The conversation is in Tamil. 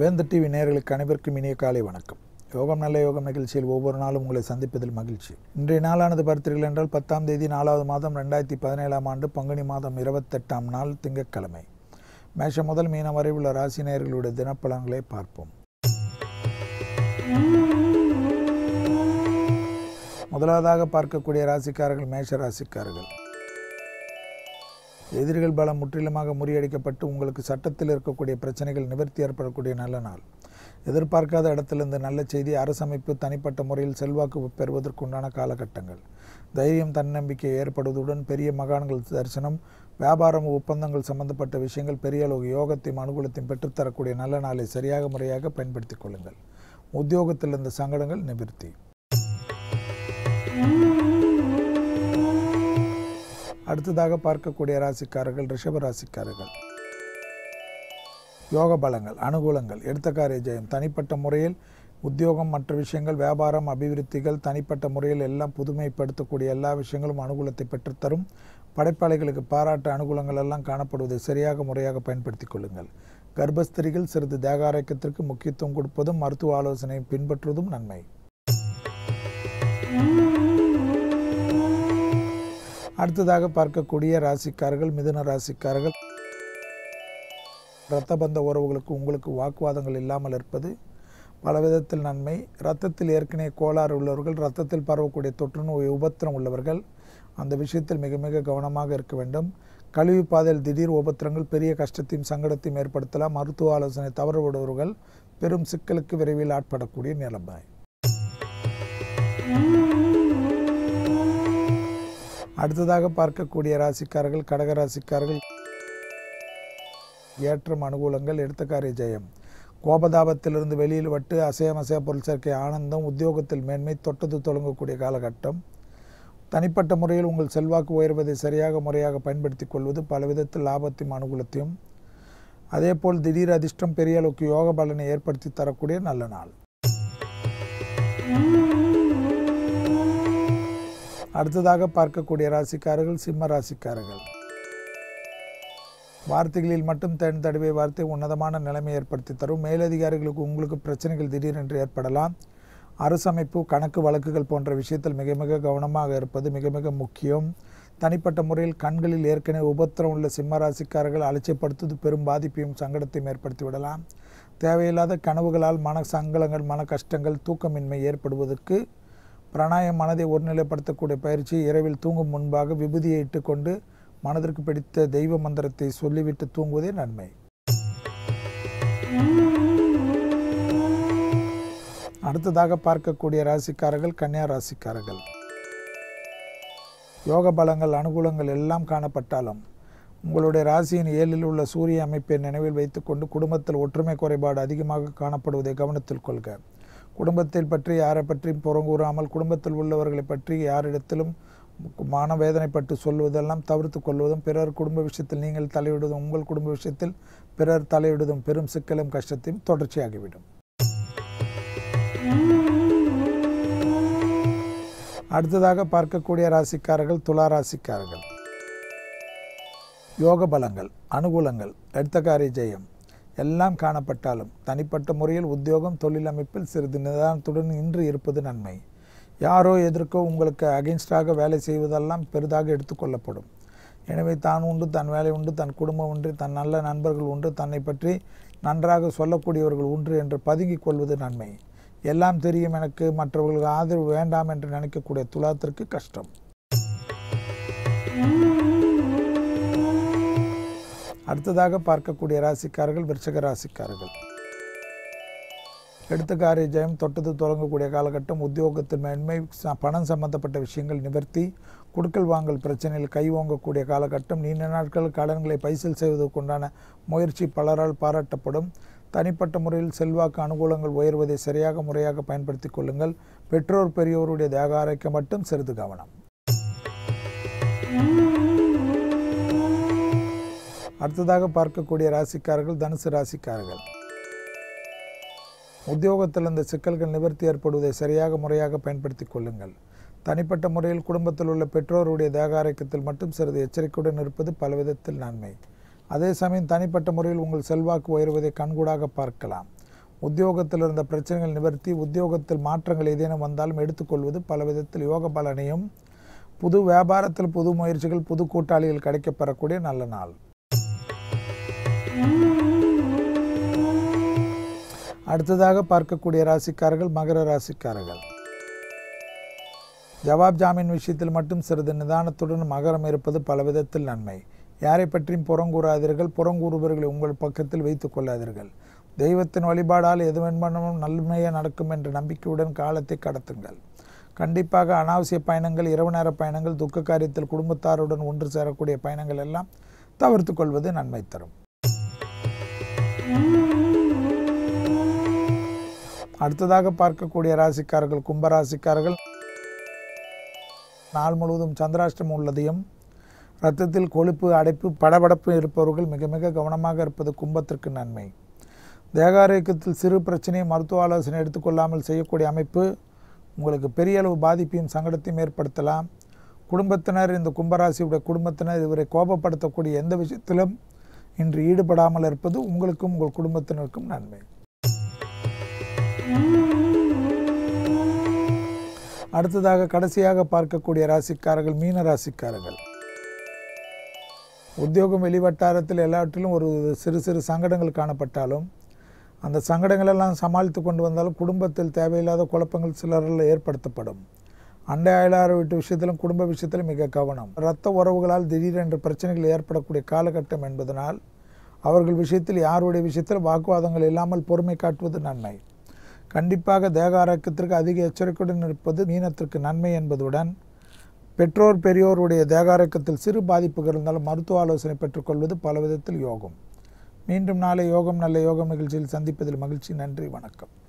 வெந்தட்டி விநேயர்களுக்கு அனைவருக்கும் இனிய காலை வணக்கம். யோகம் நல்ல யோகம் நிகழ்ச்சியில் ஒவ்வொரு நாளும் உங்களை சந்திப்பதில் மகிழ்ச்சி. இன்றைய நாளானது பார்த்தீர்கள் என்றால் 10ஆம் தேதி 4வது மாதம் 2017ஆம் ஆண்டு பங்குனி மாதம் 28ஆம் நாள் திங்கட்கிழமை. மேஷம் முதல் மீனம் வரை உள்ள ராசி நேயர்களுடைய தினப்பலன்களை பார்ப்போம். முதலாவதாக பார்க்கக்கூடிய ராசிக்காரர்கள் மேஷ ராசிக்காரர்கள். எதிரிகள் பலம் முற்றிலுமாக முறியடிக்கப்பட்டு உங்களுக்கு சட்டத்தில் இருக்கக்கூடிய பிரச்சனைகள் நிவர்த்தி ஏற்படக்கூடிய நல்ல நாள். எதிர்பார்க்காத இடத்திலிருந்து நல்ல செய்தி, அரசமைப்பு, தனிப்பட்ட முறையில் செல்வாக்கு பெறுவதற்குண்டான காலகட்டங்கள். தைரியம், தன்னம்பிக்கை ஏற்படுவதுடன் பெரிய மகான்கள் தரிசனம், வியாபாரம், ஒப்பந்தங்கள் சம்பந்தப்பட்ட விஷயங்கள் பெரிய அளவு யோகத்தையும் அனுகூலத்தையும் பெற்றுத்தரக்கூடிய நல்ல நாளை சரியாக முறையாக பயன்படுத்திக் கொள்ளுங்கள். உத்தியோகத்தில் இருந்த சங்கடங்கள் நிவர்த்தி. அடுத்ததாக பார்க்கக்கூடிய ராசிக்காரர்கள் ரிஷப ராசிக்காரர்கள். யோக பலங்கள், அனுகூலங்கள், எடுத்த காரிய ஜெயம். தனிப்பட்ட முறையில் உத்தியோகம், மற்ற விஷயங்கள், வியாபாரம், அபிவிருத்திகள் தனிப்பட்ட முறையில் எல்லாம் புதுமைப்படுத்தக்கூடிய எல்லா விஷயங்களும் அனுகூலத்தை பெற்றுத்தரும். படைப்பாளிகளுக்கு பாராட்டு, அனுகூலங்கள் எல்லாம் காணப்படுவதை சரியாக முறையாக பயன்படுத்திக் கொள்ளுங்கள். கர்ப்பஸ்திரிகள் சிறிது தேகாரோக்கியத்திற்கு முக்கியத்துவம் கொடுப்பதும் மருத்துவ ஆலோசனையை பின்பற்றுவதும் நன்மை. அடுத்ததாக பார்க்கக்கூடிய ராசிக்காரர்கள் மிதுன ராசிக்காரர்கள். இரத்தபந்த உறவுகளுக்கு உங்களுக்கு வாக்குவாதங்கள் இல்லாமல் இருப்பது பலவிதத்தில் நன்மை. இரத்தத்தில் ஏற்கனவே கோளாறு உள்ளவர்கள், இரத்தத்தில் பரவக்கூடிய தொற்று நோய் உபத்திரம் உள்ளவர்கள் அந்த விஷயத்தில் மிக மிக கவனமாக இருக்க வேண்டும். கழிவு பாதையில் திடீர் உபத்திரங்கள் பெரிய கஷ்டத்தையும் சங்கடத்தையும் ஏற்படுத்தலாம். மருத்துவ ஆலோசனை தவறுபடுபவர்கள் பெரும் சிக்கலுக்கு விரைவில் ஆட்படக்கூடிய நிலைமை. அடுத்ததாக பார்க்கக்கூடிய ராசிக்காரர்கள் கடக ராசிக்காரர்கள். ஏற்றம், அனுகூலங்கள், எடுத்தக்காரிய ஜெயம். கோபதாபத்திலிருந்து வெளியில் விட்டு அசையமசைய பொருள் சேர்க்கை, ஆனந்தம். உத்தியோகத்தில் மேன்மை, தொட்டது தொடங்கக்கூடிய காலகட்டம். தனிப்பட்ட முறையில் உங்கள் செல்வாக்கு உயர்வதை சரியாக முறையாக பயன்படுத்தி கொள்வது பலவிதத்தில் லாபத்தையும் அனுகூலத்தையும். அதேபோல் திடீர் அதிர்ஷ்டம் பெரிய அளவுக்கு யோக பலனை ஏற்படுத்தி தரக்கூடிய நல்ல நாள். அடுத்ததாக பார்க்கக்கூடிய ராசிக்காரர்கள் சிம்ம ராசிக்காரர்கள். வார்த்தைகளில் மட்டும் தேன் தடவை வார்த்தை உன்னதமான நிலைமை ஏற்படுத்தி தரும். மேலதிகாரிகளுக்கு உங்களுக்கு பிரச்சனைகள் திடீரென்று ஏற்படலாம். அரசமைப்பு, கணக்கு வழக்குகள் போன்ற விஷயத்தில் மிக மிக கவனமாக இருப்பது மிக மிக முக்கியம். தனிப்பட்ட முறையில் கண்களில் ஏற்கனவே உபத்திரம் உள்ள சிம்மராசிக்காரர்கள் அலட்சியப்படுத்துவது பெரும் பாதிப்பையும் சங்கடத்தையும் ஏற்படுத்தி விடலாம். தேவையில்லாத கனவுகளால் மன சங்கடங்கள், மன கஷ்டங்கள், தூக்கமின்மை ஏற்படுவதற்கு பிராணாயம், மனதை ஒருநிலைப்படுத்தக்கூடிய பயிற்சி. இரவில் தூங்கும் முன்பாக விபூதியை இட்டுக்கொண்டு மனதிற்கு பிடித்த தெய்வ மந்திரத்தை சொல்லிவிட்டு தூங்குவதே நன்மை. அடுத்ததாக பார்க்கக்கூடிய ராசிக்காரர்கள் கன்னியா ராசிக்காரர்கள். யோக பலங்கள், அனுகூலங்கள் எல்லாம் காணப்பட்டாலும் உங்களுடைய ராசியின் 7ல் உள்ள சூரிய அமைப்பை நினைவில் வைத்துக்கொண்டு குடும்பத்தில் ஒற்றுமை குறைபாடு அதிகமாக காணப்படுவதை கவனத்தில் கொள்க. குடும்பத்தை பற்றி யாரை பற்றியும் புறங்கூறாமல் குடும்பத்தில் உள்ளவர்களை பற்றி யாரிடத்திலும் மன வேதனைப்பட்டு சொல்வதெல்லாம் தவிர்த்து கொள்வதும், பிறர் குடும்ப விஷயத்தில் நீங்கள் தலையிடுவதும், உங்கள் குடும்ப விஷயத்தில் பிறர் தலையிடுவதும் பெரும் சிக்கலும் கஷ்டத்தையும் தொடர்ச்சியாகிவிடும். அடுத்ததாக பார்க்கக்கூடிய ராசிக்காரர்கள் துலா ராசிக்காரர்கள். யோக பலங்கள், அனுகூலங்கள், எடுத்தக்காரிய ஜெயம் எல்லாம் காணப்பட்டாலும் தனிப்பட்ட முறையில் உத்தியோகம், தொழில் அமைப்பில் சிறிது நிதானத்துடன் இன்று இருப்பது நன்மை. யாரோ எதிர்க்கோ உங்களுக்கு அகெயின்ஸ்டாக வேலை செய்வதெல்லாம் பெரிதாக எடுத்துக்கொள்ளப்படும். எனவே தான் உண்டு, தன் வேலை உண்டு, தன் குடும்பம் உண்டு, தன் நல்ல நண்பர்கள் உண்டு, தன்னை பற்றி நன்றாக சொல்லக்கூடியவர்கள் உண்டு என்று பதுங்கிக் கொள்வது நன்மை. எல்லாம் தெரியும் எனக்கு, மற்றவர்களுக்கு ஆதரவு வேண்டாம் என்று நினைக்கக்கூடிய துலாத்திற்கு கஷ்டம். அடுத்ததாக பார்க்கக்கூடிய ராசிக்காரர்கள் விருச்சிக ராசிக்காரர்கள். எடுத்துக்காரை ஜெயம் தொட்டது தொடங்கக்கூடிய காலகட்டம் உத்தியோகத்தின் மேன்மை பணம் சம்பந்தப்பட்ட விஷயங்கள் நிவர்த்தி குடுக்கல் வாங்கல் பிரச்சனையில் கைவோங்கக்கூடிய காலகட்டம் நீண்ட நாட்கள் கடன்களை பைசல் செய்வதற்குண்டான முயற்சி பலரால் பாராட்டப்படும் தனிப்பட்ட முறையில் செல்வாக்கு அனுகூலங்கள் உயர்வதை சரியாக முறையாக பயன்படுத்திக் கொள்ளுங்கள் பெற்றோர் பெரியோருடைய தாக ஆரோக்கியம் மட்டும் சிறிது கவனம் அடுத்ததாக பார்க்கக்கூடிய ராசிக்காரர்கள் தனுசு ராசிக்காரர்கள் உத்தியோகத்தில் அந்த சிக்கல்கள் நிவர்த்தி ஏற்படுவதை சரியாக முறையாக பயன்படுத்திக் கொள்ளுங்கள் தனிப்பட்ட முறையில் குடும்பத்தில் உள்ள பெற்றோருடைய தாக ஆரோக்கியத்தில் மட்டும் சிறிது எச்சரிக்கையுடன் இருப்பது பலவிதத்தில் நன்மை அதே சமயம் தனிப்பட்ட முறையில் உங்கள் செல்வாக்கு உயர்வதை கண்கூடாக பார்க்கலாம் உத்தியோகத்தில் இருந்த பிரச்சனைகள் நிவர்த்தி உத்தியோகத்தில் மாற்றங்கள் ஏதேனும் வந்தாலும் எடுத்துக்கொள்வது பலவிதத்தில் யோக பலனையும் புது வியாபாரத்தில் புது முயற்சிகள் புது கூட்டாளிகள் கிடைக்கப்பெறக்கூடிய நல்ல நாள் அடுத்ததாக பார்க்கக்கூடிய ராசிக்காரர்கள் மகர ராசிக்காரர்கள் ஜவாப் ஜாமீன் விஷயத்தில் மட்டும் சிறிது நிதானத்துடன் மகரம் இருப்பது பலவிதத்தில் நன்மை யாரை பற்றியும் புறங்கூறாதீர்கள் புறங்கூறுபவர்களை உங்கள் பக்கத்தில் வைத்துக் கொள்ளாதீர்கள் தெய்வத்தின் வழிபாடால் எது வேண்டுமானும் நன்மையே நடக்கும் என்ற நம்பிக்கையுடன் காலத்தை கடத்துங்கள் கண்டிப்பாக அனாவசிய பயணங்கள் இரவு நேர பயணங்கள் துக்க காரியத்தில் குடும்பத்தாருடன் ஒன்று சேரக்கூடிய பயணங்கள் எல்லாம் தவிர்த்து கொள்வது நன்மை தரும் அடுத்ததாக பார்க்கக்கூடிய ராசிக்காரர்கள் கும்பராசிக்காரர்கள் நாள் முழுவதும் சந்திராஷ்டம் உள்ளதையும் இரத்தத்தில் கொழுப்பு அடைப்பு படபடப்பு இருப்பவர்கள் மிக மிக கவனமாக இருப்பது கும்பத்திற்கு நன்மை தேகாரோக்கியத்தில் சிறு பிரச்சனையை மருத்துவ ஆலோசனை எடுத்துக்கொள்ளாமல் செய்யக்கூடிய அமைப்பு உங்களுக்கு பெரிய அளவு பாதிப்பையும் சங்கடத்தையும் ஏற்படுத்தலாம் குடும்பத்தினர் இந்த கும்பராசியுடைய குடும்பத்தினர் இவரை கோபப்படுத்தக்கூடிய எந்த விஷயத்திலும் இன்று ஈடுபடாமல் இருப்பது உங்களுக்கும் உங்கள் குடும்பத்தினருக்கும் நன்மை அடுத்ததாக கடைசியாக பார்க்கக்கூடிய ராசிக்காரர்கள் மீன ராசிக்காரர்கள் உத்தியோகம் வெளிவட்டாரத்தில் எல்லாவற்றிலும் ஒரு சிறு சிறு சங்கடங்கள் காணப்பட்டாலும் அந்த சங்கடங்களெல்லாம் சமாளித்து கொண்டு வந்தாலும் குடும்பத்தில் தேவையில்லாத குழப்பங்கள் சிலரில் ஏற்படுத்தப்படும் அண்டை அயலார் வீட்டு விஷயத்திலும் குடும்ப விஷயத்திலும் மிக கவனம் இரத்த உறவுகளால் திடீரென்று பிரச்சனைகள் ஏற்படக்கூடிய காலகட்டம் என்பதனால் அவர்கள் விஷயத்தில் யாருடைய விஷயத்தில் வாக்குவாதங்கள் இல்லாமல் பொறுமை காட்டுவது நன்மை கண்டிப்பாக தேக ஆரோக்கியத்திற்கு அதிக எச்சரிக்கையுடன் இருப்பது மீனத்திற்கு நன்மை என்பதுடன் பெற்றோர் பெரியோருடைய தேக ஆரோக்கியத்தில் சிறு பாதிப்புகள் இருந்தாலும் மருத்துவ ஆலோசனை பெற்றுக்கொள்வது பல விதத்தில் யோகம் மீண்டும் நாளை யோகம் நல்ல யோகம் நிகழ்ச்சியில் சந்திப்பதில் மகிழ்ச்சி நன்றி வணக்கம்